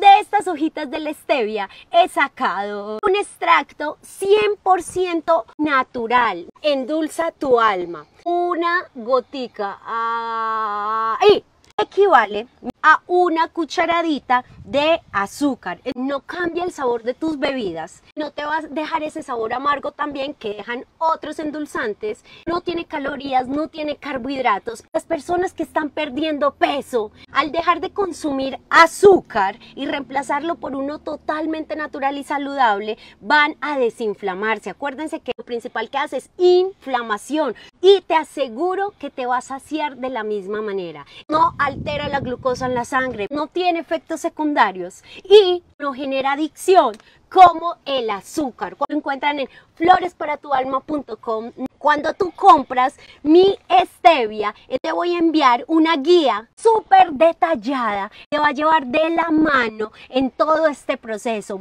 de estas hojitas de la stevia he sacado un extracto 100% natural. Endulza tu alma. Una gotica ahí equivale a una cucharadita de azúcar. No cambia el sabor de tus bebidas, no te vas a dejar ese sabor amargo también que dejan otros endulzantes. No tiene calorías, no tiene carbohidratos. Las personas que están perdiendo peso al dejar de consumir azúcar y reemplazarlo por uno totalmente natural y saludable van a desinflamarse. Acuérdense que lo principal que hace es inflamación y te aseguro que te vas a saciar de la misma manera. No altera la glucosa en la sangre, no tiene efectos secundarios y no genera adicción como el azúcar. Lo encuentran en FloresParaTuAlma.com. Cuando tú compras mi stevia, te voy a enviar una guía súper detallada que va a llevar de la mano en todo este proceso.